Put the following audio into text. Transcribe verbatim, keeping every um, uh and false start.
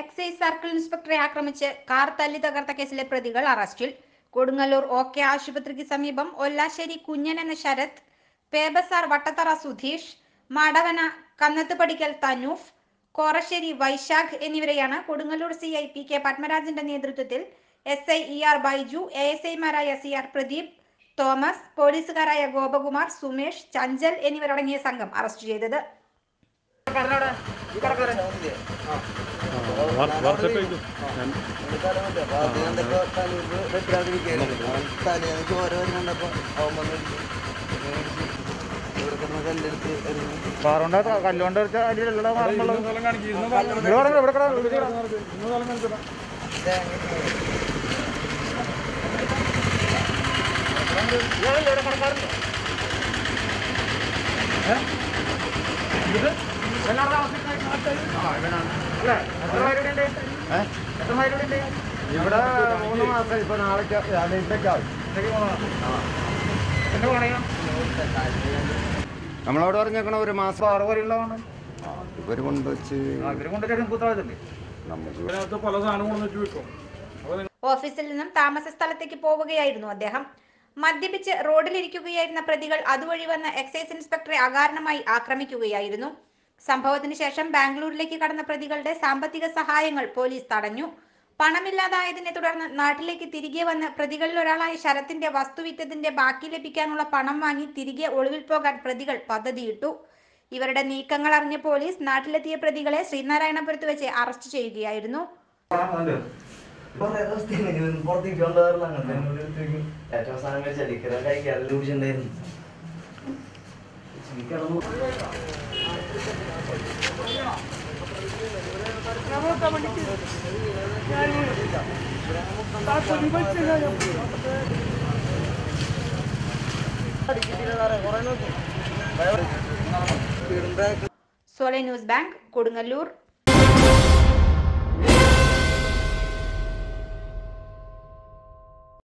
Excise circle ഇൻസ്പെക്ടറെ ആക്രമിച്ച് car തല്ലി തകർത്ത കേസിലെ പ്രതികൾ അറസ്റ്റിൽ. കൊടുങ്ങല്ലൂർ ഓക്കെ ആശുപത്രിക്ക് സമീപം ഒല്ലാശ്ശേരി കുഞ്ഞൻ എന്ന ശരത്, പേബസാർ വട്ടത്തറ സുധീഷ്, മാടവന കന്നത്തുപടിക്കൽ തനൂഫ്, കോറശ്ശേരി വൈശാഖ് എന്നിവരെയാണ് Kodungallur C I P K പത്മരാജന്റെ നേതൃത്വത്തിൽ S I E R Baiju, A S ഐമാരായ സി ആർ പ്രദീപ്, തോമസ്, പോലീസുകാരായ ഗോപകുമാർ, സുമേഷ്, ചഞ്ചൽ എന്നിവരടങ്ങിയ സംഘം അറസ്റ്റ് ചെയ്തത്. കാറുണ്ട് കല്ലുകൊണ്ട് ഇവിടെ മൂന്ന് മാസം ഇപ്പൊ നാളെ ആവും. എന്താ പറയാ നമ്മളവിടെ പറഞ്ഞേക്കണം ഒരു മാസം ആറ് വരെയുള്ളതാണ്. ഇവർ കൊണ്ടുവച്ച് ഓഫീസിൽ നിന്നും താമസ സ്ഥലത്തേക്ക് പോവുകയായിരുന്നു അദ്ദേഹം. മദ്യപിച്ച് റോഡിലിരിക്കുകയായിരുന്ന പ്രതികൾ അതുവഴി വന്ന എക്സൈസ് ഇൻസ്പെക്ടറെ അകാരണമായി ആക്രമിക്കുകയായിരുന്നു. സംഭവത്തിന് ശേഷം ബാംഗ്ലൂരിലേക്ക് കടന്ന പ്രതികളുടെ സാമ്പത്തിക സഹായങ്ങൾ പോലീസ് തടഞ്ഞു. പണമില്ലാതായതിനെ തുടർന്ന് നാട്ടിലേക്ക് തിരികെ വന്ന് പ്രതികളിൽ ഒരാളായ ശരത്തിന്റെ വസ്തുവിറ്റത്തിന്റെ ബാക്കി ലഭിക്കാനുള്ള പണം വാങ്ങി തിരികെ ഒളിവിൽ പോകാൻ പ്രതികൾ പദ്ധതിയിട്ടു. ഇവരുടെ നീക്കങ്ങൾ അറിഞ്ഞ പോലീസ് നാട്ടിലെത്തിയ പ്രതികളെ ശ്രീനാരായണപുരത്ത് വെച്ച് അറസ്റ്റ് ചെയ്യുകയായിരുന്നു. Soly news bank Kodungallur.